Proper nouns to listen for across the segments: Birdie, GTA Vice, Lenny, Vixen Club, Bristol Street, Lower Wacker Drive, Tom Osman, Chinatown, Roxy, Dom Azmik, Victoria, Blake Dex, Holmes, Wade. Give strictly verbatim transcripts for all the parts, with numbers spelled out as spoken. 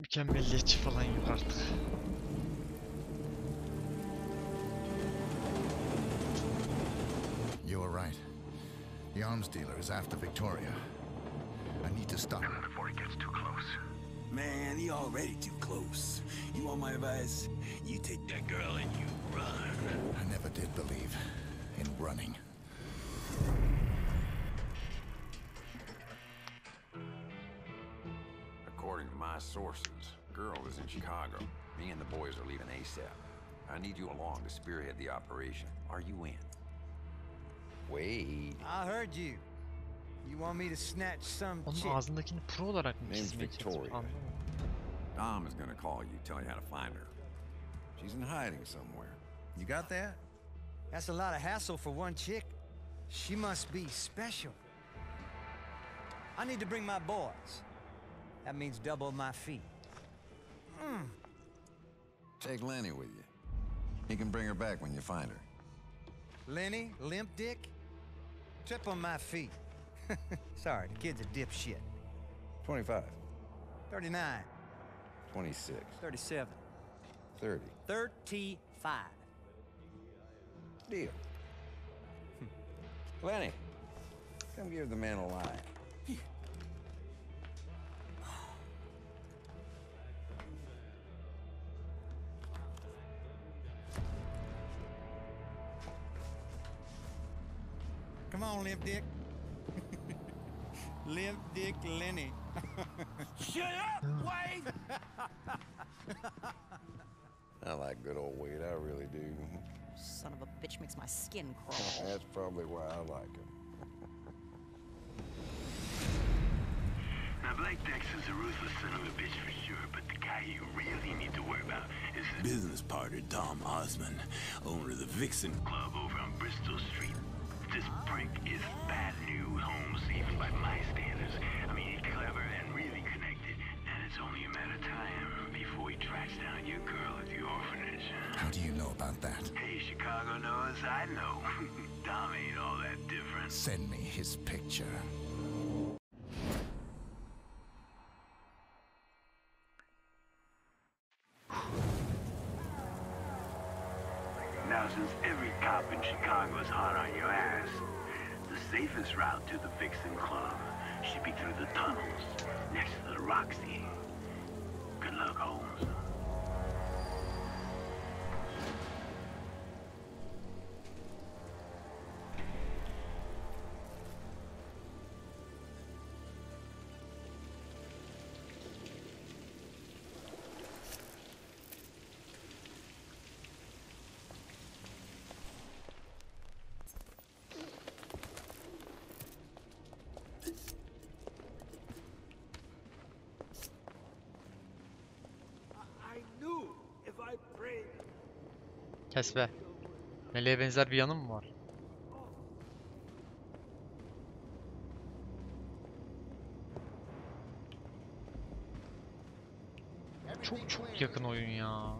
Mükemmelliyetçi falan yok artık. You were right. The arms dealer is after Victoria. I need to stop him before he gets too close. Man, he already too close. You want my advice? You take that girl and you run. I never did believe in running. According to my sources, the girl is in Chicago. Me and the boys are leaving ASAP. I need you along to spearhead the operation. Are you in? Wade. I heard you. You want me to snatch some chick? Onun ağzındakini pro olarak mı çizmek istiyorsun? Dom is gonna call you, tell you how to find her. She's in hiding somewhere. You got that? That's a lot of hassle for one chick. She must be special. I need to bring my boys. That means double my fee. Mm. Take Lenny with you. He can bring her back when you find her. Lenny, limp dick, trip on my feet. Sorry, the kid's a dipshit. twenty-five. thirty-nine. twenty-six. thirty-seven. thirty. thirty-five. Deal. Lenny, come give the man a line. Come on, limp dick. Limp dick Lenny. Shut up, Wade! I like good old Wade, I really do. Son of a bitch makes my skin crawl. That's probably why I like him. Now, Blake Dex is a ruthless son of a bitch for sure, but the guy you really need to worry about is the business partner, Tom Osman, owner of the Vixen Club over on Bristol Street. This prick is bad new Holmes, even by my standards. I mean, he's clever and really connected, and it's only a matter of time before he tracks down your girl at the orphanage. How do you know about that? Hey, Chicago knows, I know. Dom ain't all that different. Send me his picture. Now, since every cop in Chicago is hot on your ass, the safest route to the Vixen Club should be through the tunnels next to the Roxy. Good luck, Holmes. Kes be. Meleğe benzer bir yanım mı var? Çok çok yakın oyun ya.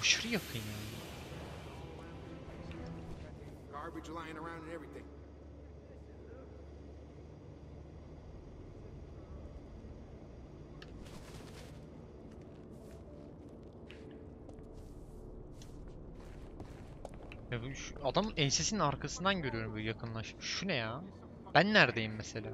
Aşırı yakın ya. Ya bu şu, adamın ensesinin arkasından görüyorum böyle yakınlaş. Şu ne ya? Ben neredeyim mesela?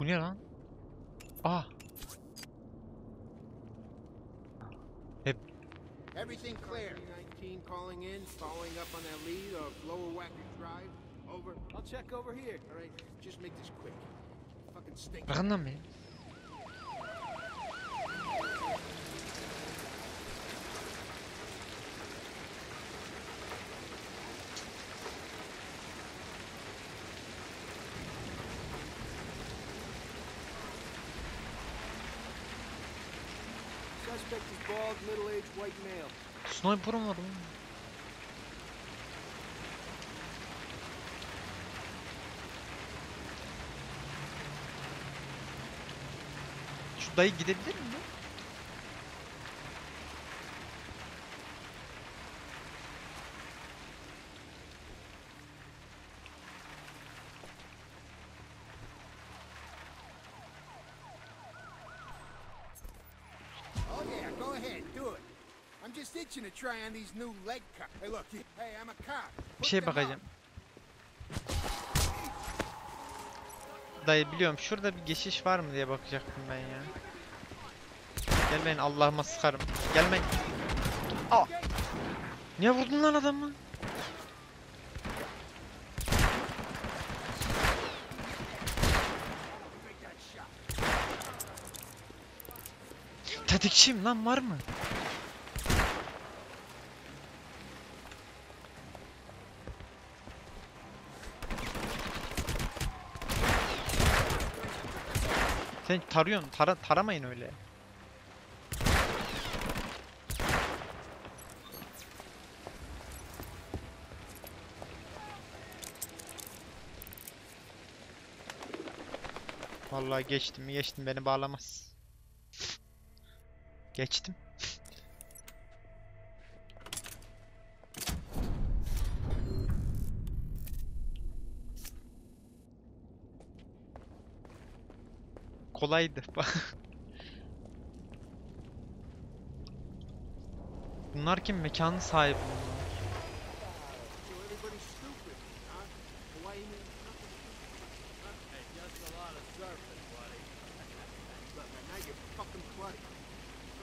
Bu ne lan? Ah! Everything clear. nineteen calling in, following up on that lead of Lower Wacker Drive. Over. I'll check over here. All right, just make this quick. Fucking stink. Brandame. Suspect is bald, middle-aged white male. Sniper var oğlum. Şu dayı gidebilir mi? To try on these new leg cuffs. Hey, look. Hey, I'm a cop. Bir şey bakacağım. Dayı biliyorum. Şurada bir geçiş var mı diye bakacaktım ben ya. Gelmeyin, Allah'ıma sıkarım. Gelmeyin. Aa. Niye vurdun lan adamı? Tetikçiyim lan, var mı? Sen tarıyorsun, tara taramayın öyle. Vallahi geçtim mi geçtim, beni bağlamaz. Geçtim. Kolaydı. Bunlar kim? Mekanın sahibi.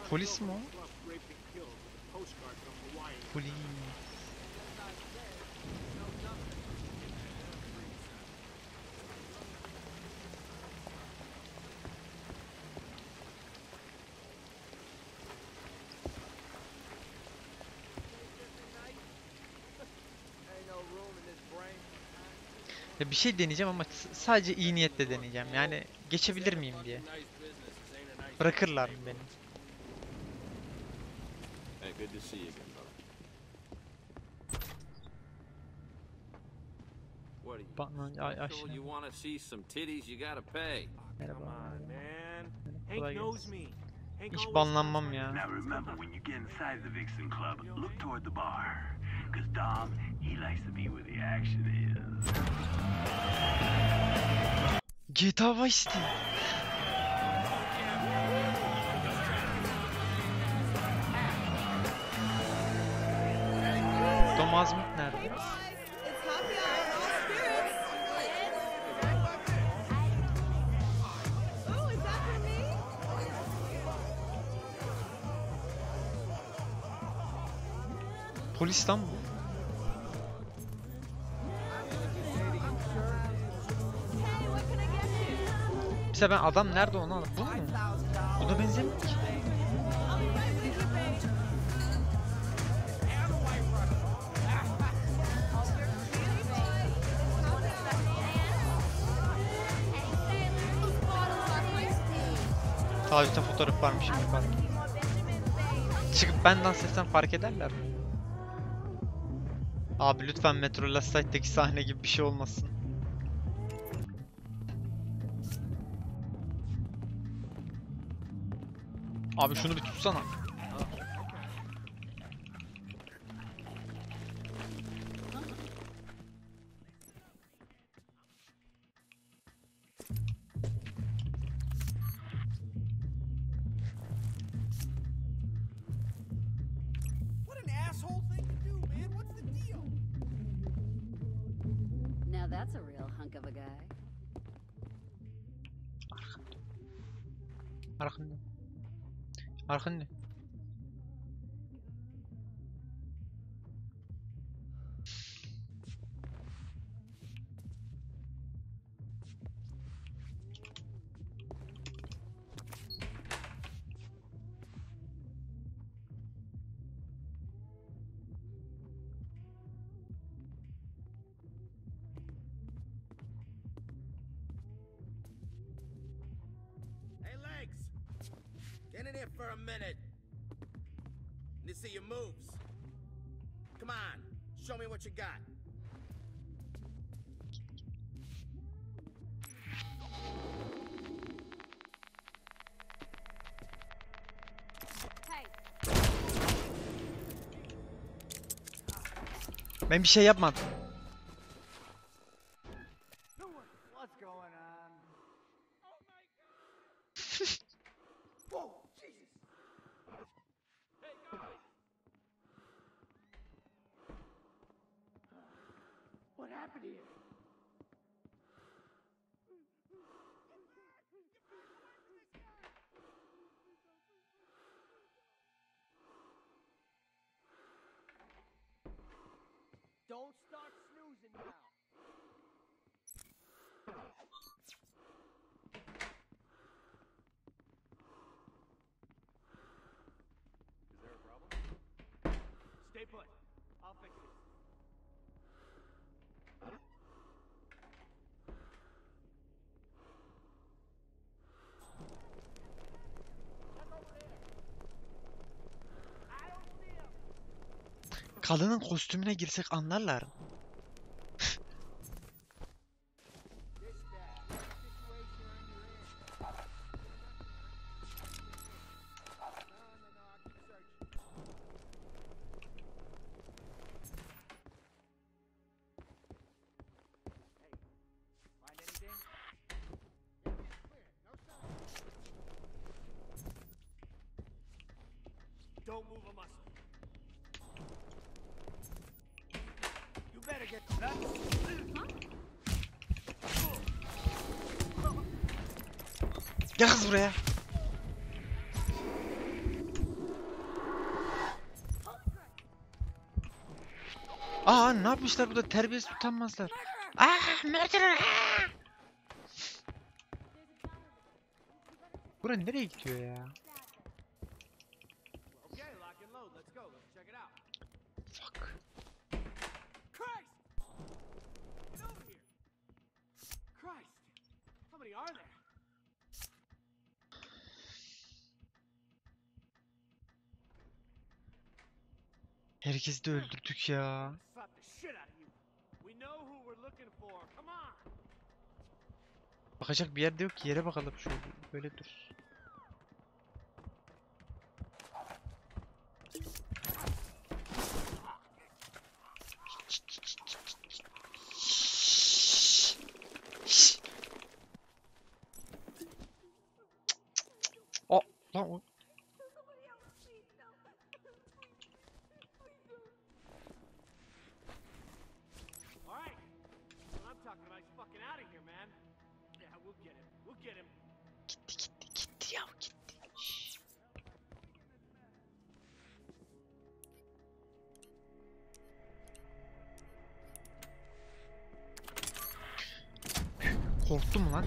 Polis mi o? Polis. Ya bir şey deneyeceğim ama sadece iyi niyetle deneyeceğim. Yani geçebilir miyim diye. Bırakırlar mı beni? Bana aşağı. Merhaba. Hiç banlanmam ya. G T A Vice. Dom Azmik nerede? Polis lan bu. İşte ben adam nerede onu alıp bu mu? Bu da benzemiyor ki. Tarihte fotoğraf varmış şimdi fark. Çıkıp ben dans etsem fark ederler mi? Abi lütfen Metro Last Sight'teki sahne gibi bir şey olmasın. Abi şunu bir tutsana. Arkın ne? Arkın ne? Stand in here for a minute. Need to see your moves. Come on, show me what you got. Ben bir şey yapmadım. Don't start snoozing now. Is there a problem? Stay put. I'll fix it. Kadının kostümüne girsek anlarlar. Gel kız buraya. Aa, ne yapmışlar burada, terbiyesiz utanmazlar. Ah, murder. Buraya nereye gidiyor ya? Herkesi de öldürdük ya. Bakacak bir yerde yok ki, yere bakalım şu böyle dur. O lan o. Korktum lan.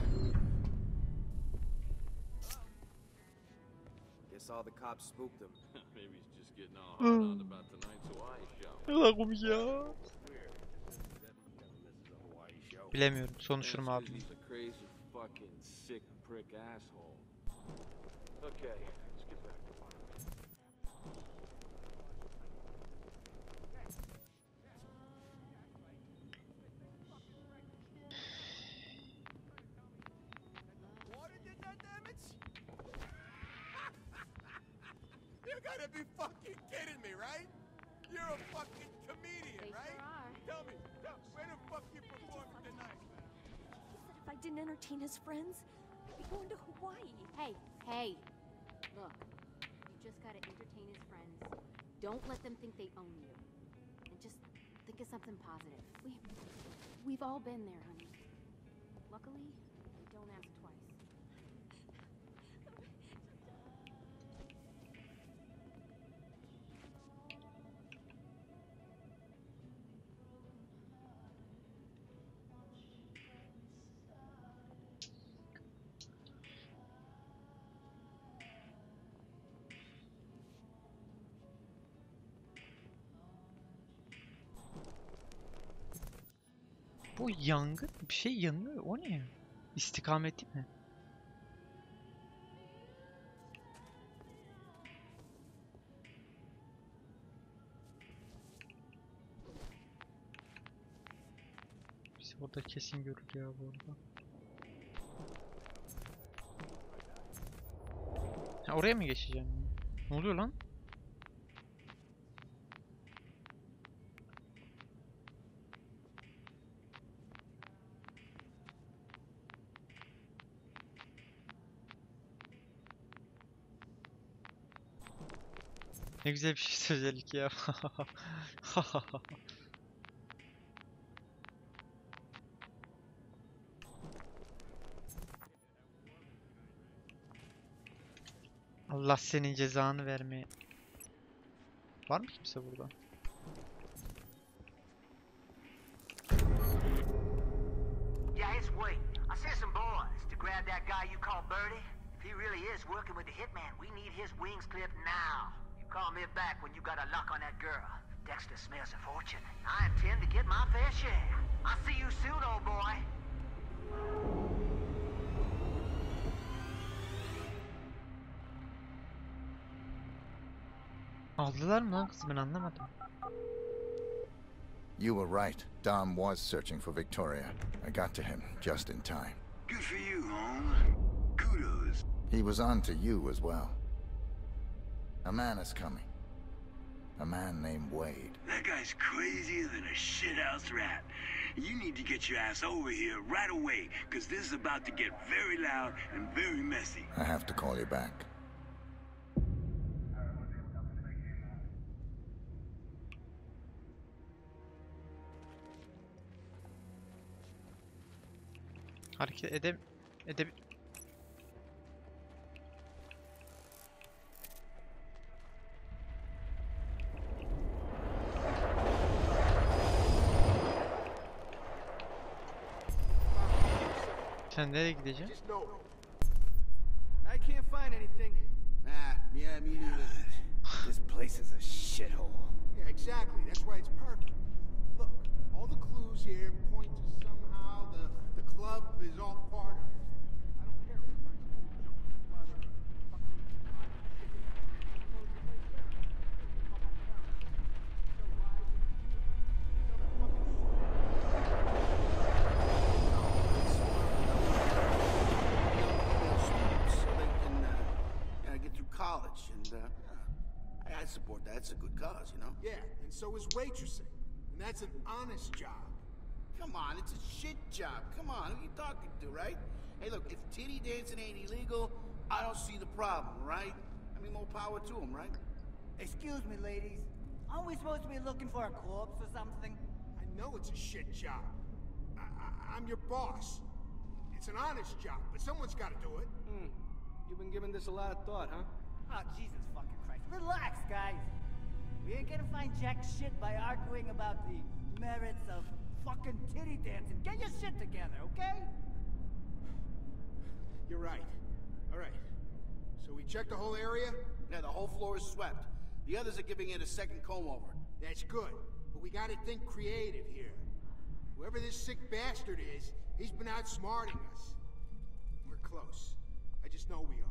Guess all the cops spooked them. Maybe he's just getting all hard on about the night Hawaii show. Ne la komik ya. Bilemiyorum. Sonuçum abi. His friends? We're going to Hawaii. Hey, hey. Look, you just gotta entertain his friends. Don't let them think they own you. And just think of something positive. We, we've all been there, honey. Luckily, we don't ask twice. Bu yangın, bir şey yanıyor, o ne? İstikameti mi? O da kesin görülüyor ya bu arada. Ha, oraya mı geçeceğim? Ne oluyor lan? Ne güzel bir şey özellik ya. Allah senin cezanı vermeye. Var mı kimse burada? Yeah, it's Wade. I sent some boys to grab that guy you call Birdie. If he really is working with the hitman, we need his wings clipped now. Call me back when you got a lock on that girl. Dexter smells a fortune. I intend to get my fair share. I'll see you soon, old boy. Aldılar mı lan kızı, ben anlamadım. You were right. Dom was searching for Victoria. I got to him just in time. Good for you, Holmes. Kudos. He was on to you as well. A man is coming. A man named Wade. That guy's crazier than a shithouse rat. You need to get your ass over here right away, because this is about to get very loud and very messy. I have to call you back. Hareket edem... edem... Sen nereye gideceksin? I can't find anything. Nah, yeah, me neither. This place is a shithole. Yeah, exactly. That's why it's perfect. Look, all the clues here point to somehow the the club is all part of it. I don't care if it's college, and uh, I support that. It's a good cause, you know? Yeah, and so is waitressing. And that's an honest job. Come on, it's a shit job. Come on, who are you talking to, right? Hey, look, if titty dancing ain't illegal, I don't see the problem, right? I mean, more power to them, right? Excuse me, ladies. Aren't we supposed to be looking for a corpse or something? I know it's a shit job. I I I'm your boss. It's an honest job, but someone's got to do it. Hmm. You've been giving this a lot of thought, huh? Oh, Jesus fucking Christ. Relax, guys. We ain't gonna find jack shit by arguing about the merits of fucking titty dancing. Get your shit together, okay? You're right. All right. So we checked the whole area? Yeah, the whole floor is swept. The others are giving it a second comb-over. That's good. But we gotta think creative here. Whoever this sick bastard is, he's been outsmarting us. We're close. I just know we are.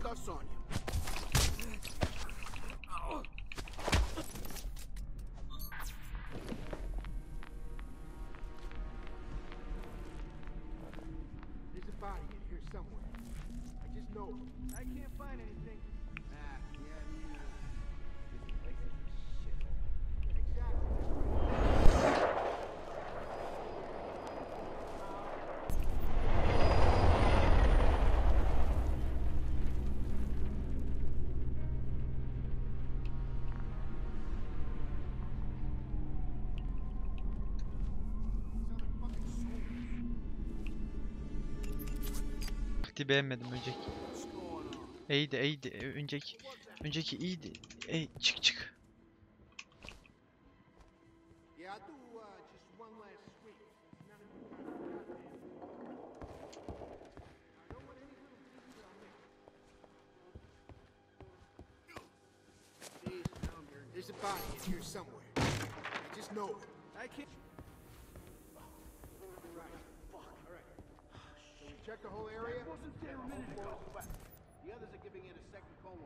Cuffs on you. Oh. There's a body in here somewhere. I just know it. I can't find anything. Nah, yeah, yeah. This place is shit. Exactly. Beğenmedim önceki. İyiydi, iyiydi. Önceki, önceki iyiydi. ey çık çık. There's a body in here somewhere. I just know it. I can't. Right. Fuck. All right. Can we check the whole area? It wasn't there a minute ago. The others are giving it a second call.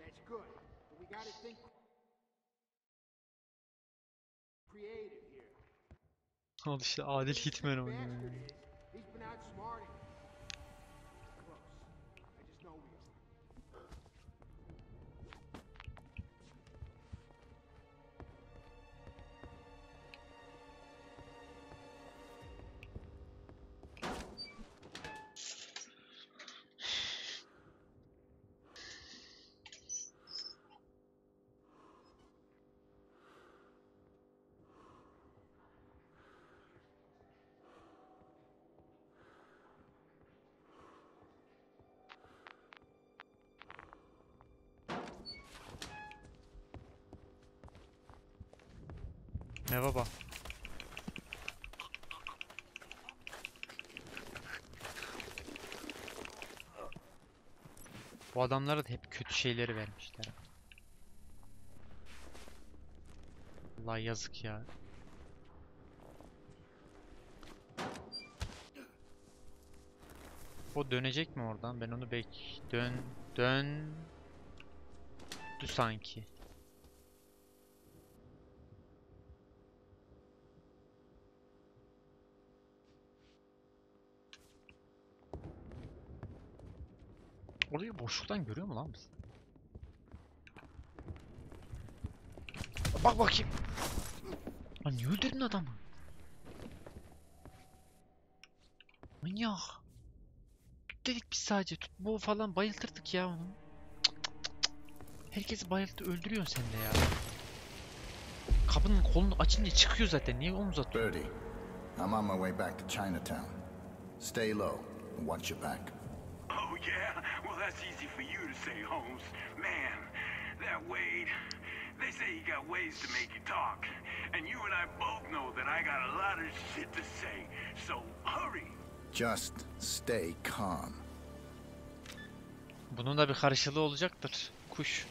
That's good. But we gotta think creative here. Al işte adil hitman oynuyor. He's been outsmarting. Close. I just know we are. Ne baba? Bu adamlara da hep kötü şeyleri vermişler. Vallahi yazık ya. O dönecek mi oradan? Ben onu bek... Dön... Dön... Dü sanki. Orayı boşluktan görüyor mu lan biz? Bak bakayım. Lan niye öldürdün adamı? Manyak. Tut dedik biz sadece. Tut bu falan bayıltırdık ya onu. Cık cık cık. Herkesi bayıltı öldürüyorsun sen de ya. Kapının kolunu açınca çıkıyor zaten. Niye omuz atıyor? Birdie, I'm on my way back to Chinatown. Stay low and watch your back. Oh yeah. That's easy for you to say, Holmes. Man, that Wade, they say he got ways to make you talk. And you and I both know that I got a lot of shit to say, so hurry. Just stay calm. Bunun da bir karşılığı olacaktır, kuş.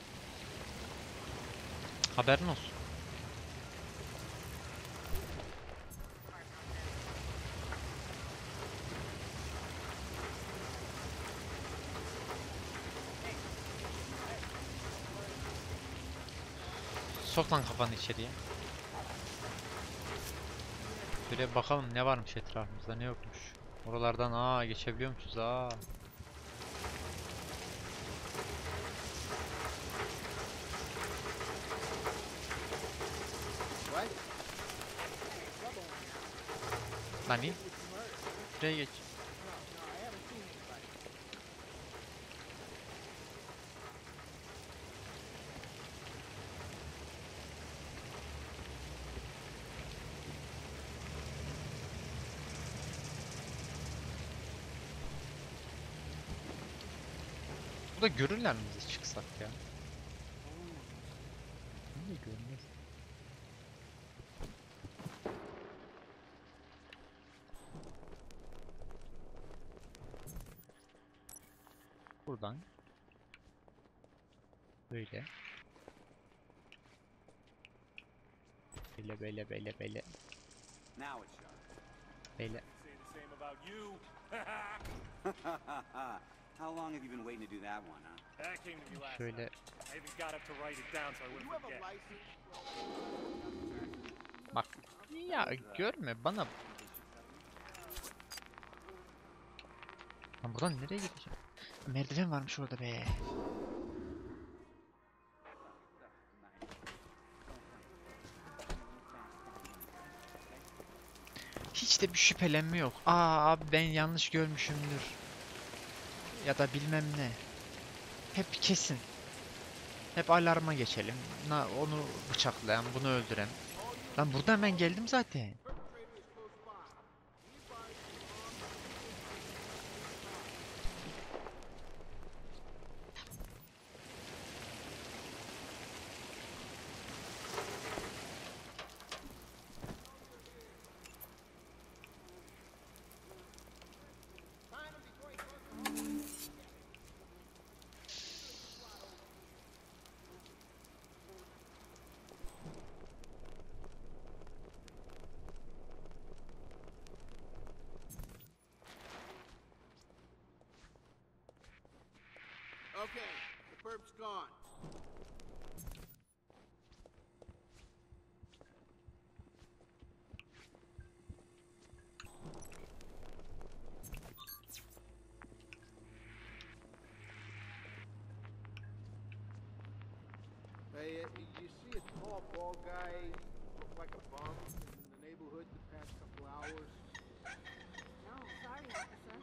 Haberin olsun. Sok lan kafanı içeriye. Şöyle bakalım ne varmış etrafımızda, ne yokmuş. Oralardan aa geçebiliyor musunuz aa. Lan iyi. Şuraya geç. Burada görürler mi bizi çıksak ya? Niye görmez? Buradan böyle böyle böyle böyle böyle böyle. How long have you been waiting to do that one, huh? That came to me last night. I even got up to write it down so I wouldn't forget. Bak, ya görme bana. Lan buradan nereye gideceğim? Merdiven varmış orada be. Hiç de bir şüphelenme yok. Aa abi ben yanlış görmüşümdür. Ya da bilmem ne. Hep kesin. Hep alarma geçelim. Na, onu bıçaklayan, bunu öldüren. Lan burada hemen geldim zaten. Okay, the burp's gone. Hey, you see a tall, bald guy look like a bum in the neighborhood the past couple hours? No, sorry, officer.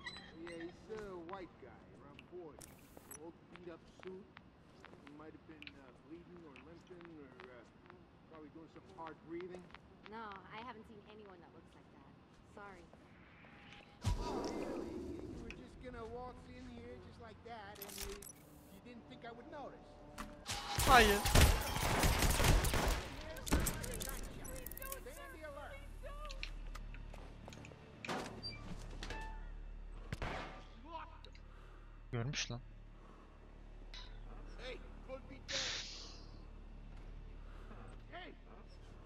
Yeah, he's a white guy, around forty. An old beat-up suit. He might have been uh, bleeding or limping or uh, probably doing some hard breathing. No, I haven't seen anyone that looks like that. Sorry. Oh, really? You were just gonna waltz in here just like that, and you, you didn't think I would notice? Hayır. Görmüş lan. Hey, could be dead. Hey,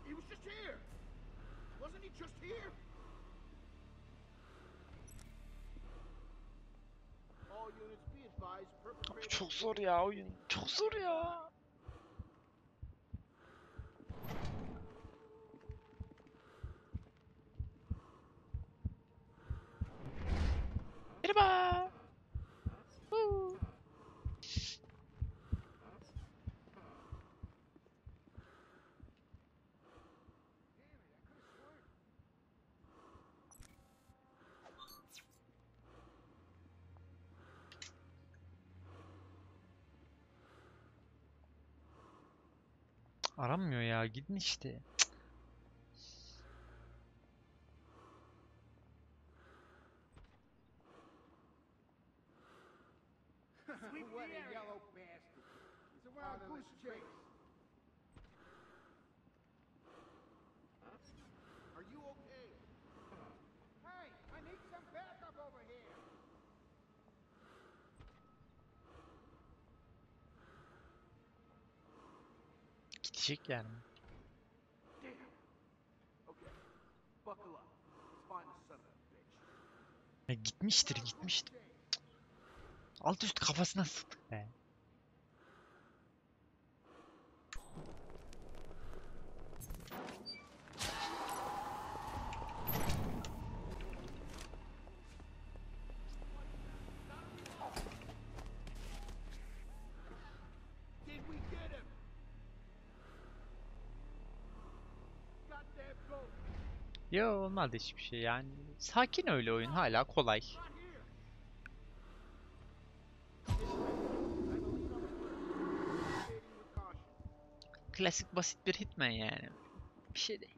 he was just here. Wasn't he just here? All units be advised, perpetrator. Çok zor ya oyun. Çok zor ya. Merhaba. Woo. Aranmıyor ya, gidin işte. Are you okay? Hey, I need some backup over here. Gidecek yani. Damn. Okay. Buckle up. Let's find the son of a bitch. Ya gitmiştir, gitmiştir. Alt üst kafasına sıktık be. Ya olmadı hiçbir şey yani. Sakin öyle oyun, hala kolay. Klasik basit bir hitman yani. Bir şey değil.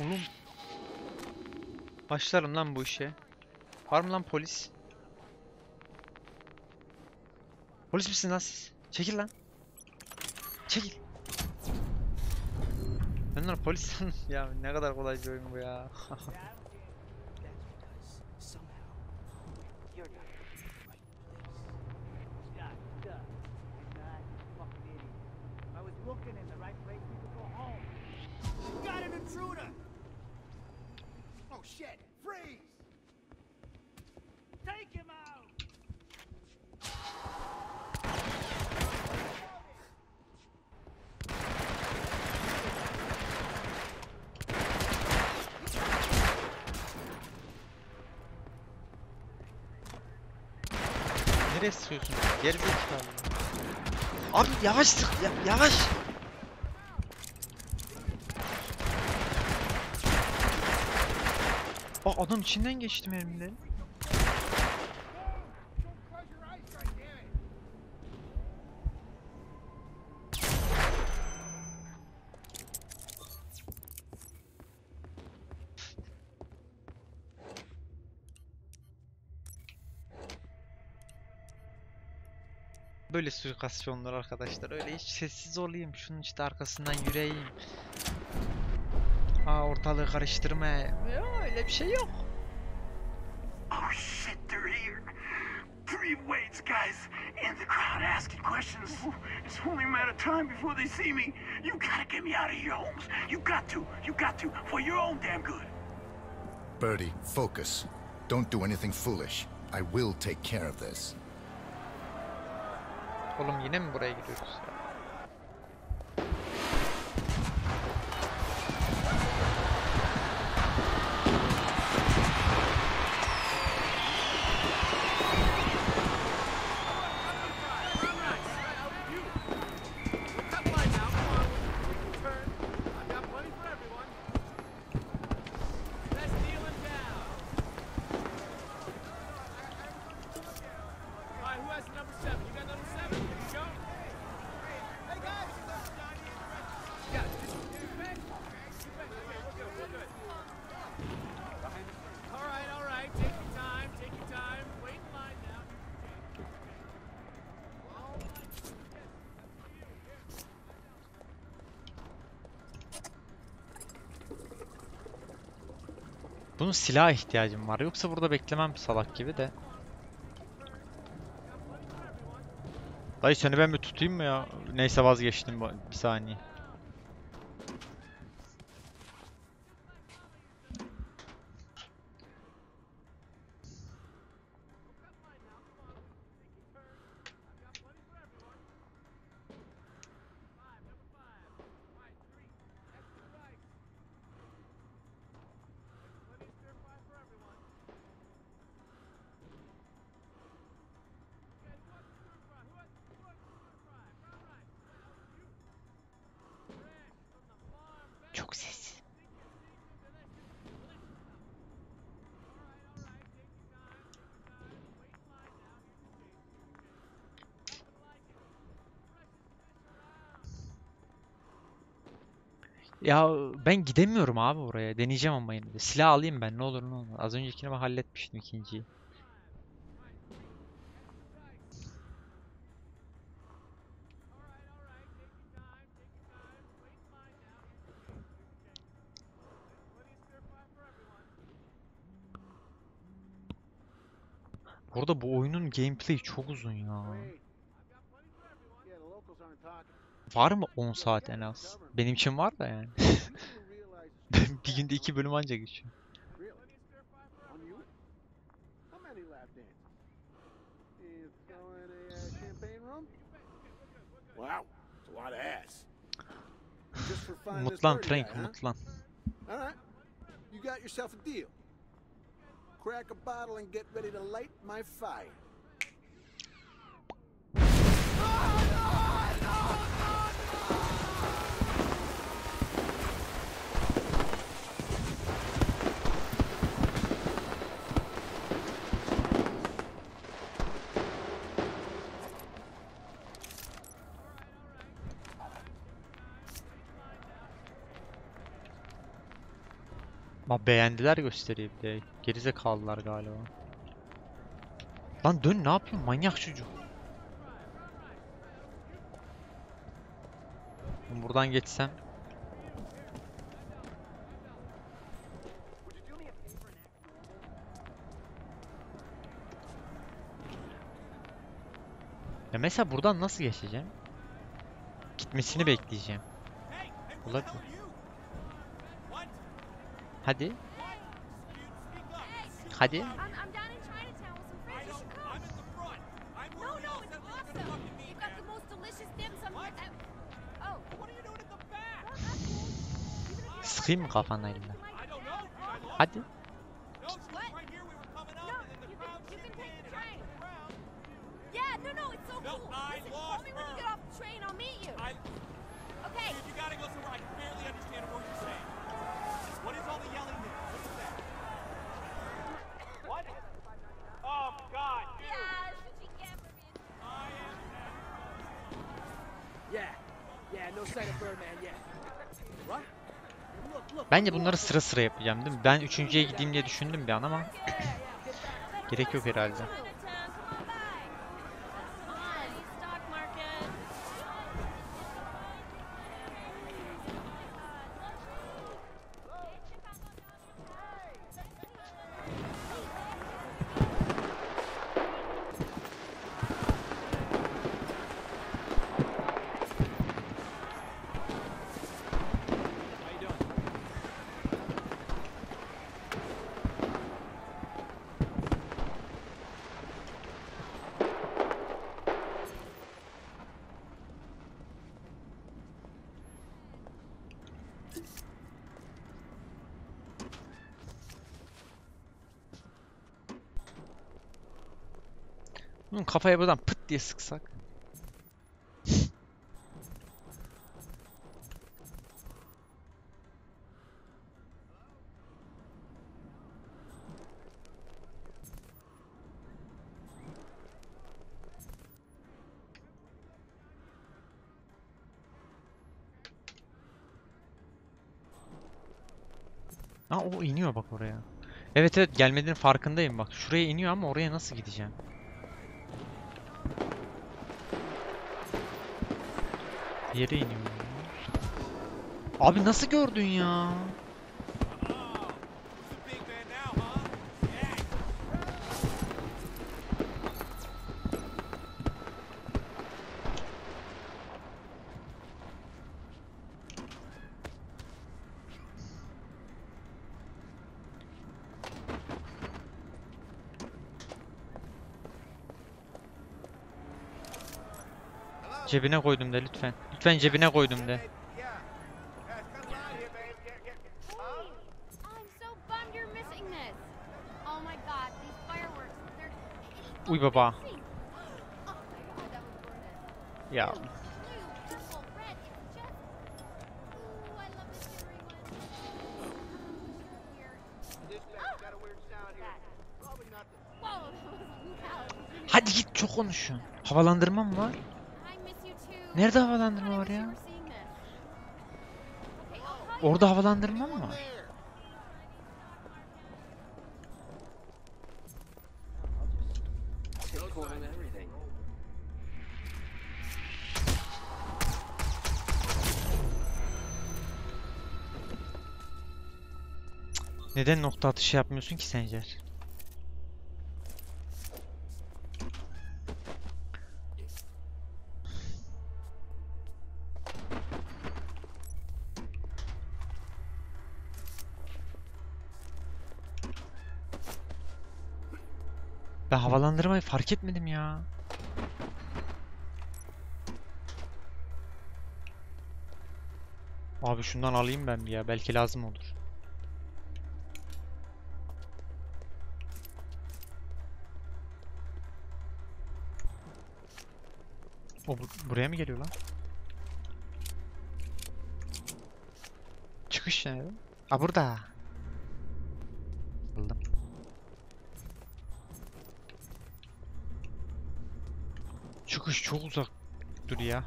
Oğlum başlarım lan bu işe. Var mı lan polis? Polis misin lan siz? Çekil lan. Çekil. Ben lan polis sandım. Ya ne kadar kolay bir oyun bu ya. Nereye sıkıyorsun? Geri bir çıkar. Abi yavaş sık, ya yavaş. Bak adam içinden geçti mermileri. böyle suikasyonlar arkadaşlar. Öyle hiç sessiz olayım, şunun işte arkasından yürüyeyim. Aa, ortalığı karıştırma. Ya, öyle bir şey yok. Oh shit, they're here. Three Wade's guys in the crowd asking questions. It's only a matter of time before they see me. You gotta get me out of here, Holmes. You got to, you got to, for your own damn good. Birdie, focus. Don't do anything foolish. I will take care of this. Oğlum yine mi buraya gidiyoruz? Bunun silaha ihtiyacım var. Yoksa burada beklemem salak gibi de. Dayı seni ben bir tutayım mı ya? Neyse vazgeçtim bir saniye. Ya ben gidemiyorum abi oraya. Deneyeceğim ama yine de. Silah alayım ben, ne olur ne olur. Az öncekini ben halletmiştim, ikinciyi. Burada bu oyunun gameplay'i çok uzun ya. Var mı on saat en az? Benim için var da yani. Bir günde iki bölüm anca geçiyor. Umutlan Frank, umutlan. Ama beğendiler gösteriyi bir de. Gerizekalılar galiba. Lan dön, ne yapıyorsun manyak çocuk? Buradan geçsem. Ya mesela buradan nasıl geçeceğim? Gitmesini bekleyeceğim. Olabilir. Hadi. Hadi. Sıkayım mı kafana elimden? Hadi. Bence bunları sıra sıra yapacağım değil mi? Ben üçüncüye gideyim diye düşündüm bir an ama gerek yok herhalde. Bunun kafaya buradan pıt diye sıksak. Aa, o iniyor bak oraya. Evet evet, gelmediğinin farkındayım bak. Şuraya iniyor ama oraya nasıl gideceğim? Yere iniyor. Abi nasıl gördün ya? Cebine koydum de lütfen. Lütfen cebine koydum de. Uy baba. Ya. Hadi git, çok konuşun. Havalandırma mı var? Nerede havalandırma var ya? Orada havalandırma mı var? Neden nokta atışı yapmıyorsun ki Sencer? Ben havalandırmayı fark etmedim ya. Abi şundan alayım ben ya, belki lazım olur. O bu buraya mı geliyor lan? Çıkış nerede? Aa, burada. Buldum. Çıkış çok uzak dur ya.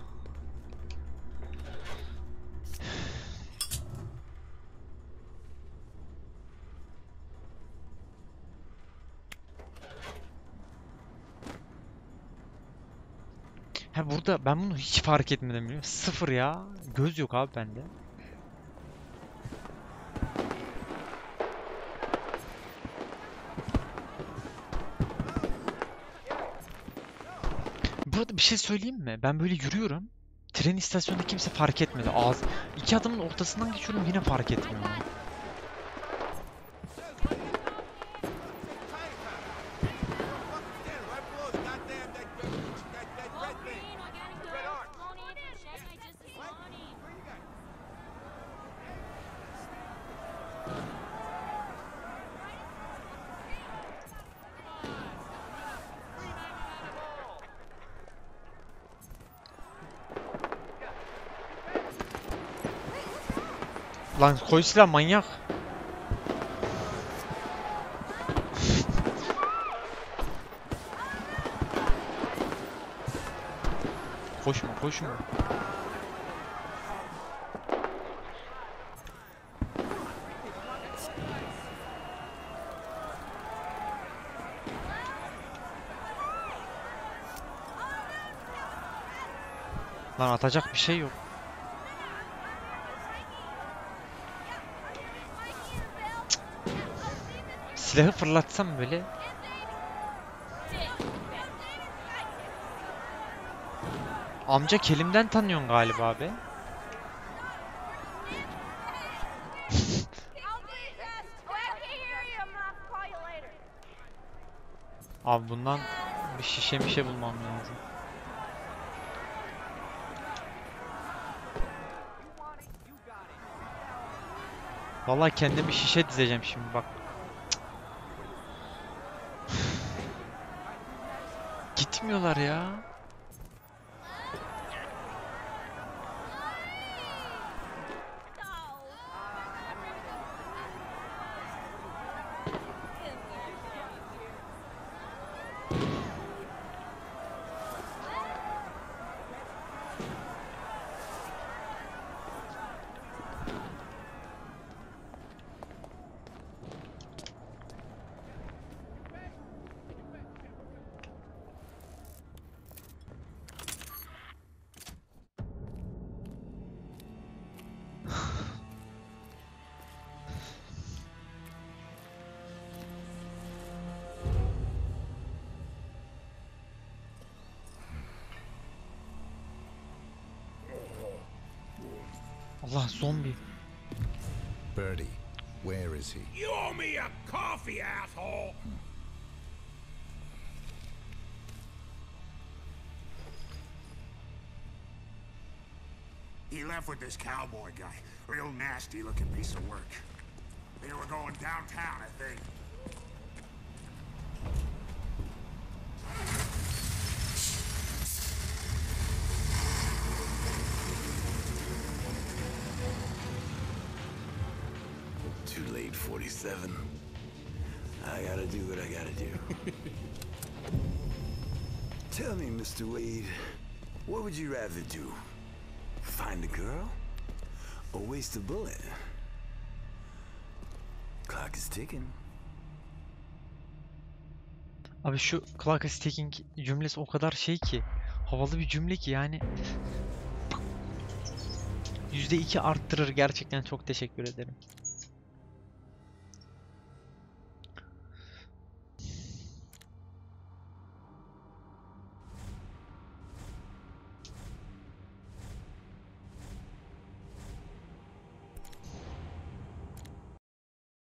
Ha burada, ben bunu hiç fark etmedim biliyor musun? Sıfır ya. Göz yok abi bende. Bir şey söyleyeyim mi? Ben böyle yürüyorum. Tren istasyonunda kimse fark etmedi. Ağzı. İki adamın ortasından geçiyorum, yine fark etmiyor. Lan koy silah manyak. Koşma koşma. Lan atacak bir şey yok. Silahı fırlatsam böyle. Amca kelimden tanıyorsun galiba abi. Abi bundan bir şişe bir şey bulmam lazım. Vallahi kendime şişe dizeceğim şimdi bak. Açmıyorlar ya. Allah, zombie. Birdie, where is he? You owe me a coffee, asshole. He left with this cowboy guy. Real nasty looking piece of work. They were going downtown, I think. forty-seven. I gotta do what I gotta do. Tell me, Mister Wade, what would you rather do? Find a girl? Or waste a bullet? Clock is ticking. Abi şu clock is ticking cümlesi o kadar şey ki, havalı bir cümle ki yani. yüzde iki arttırır gerçekten, çok teşekkür ederim.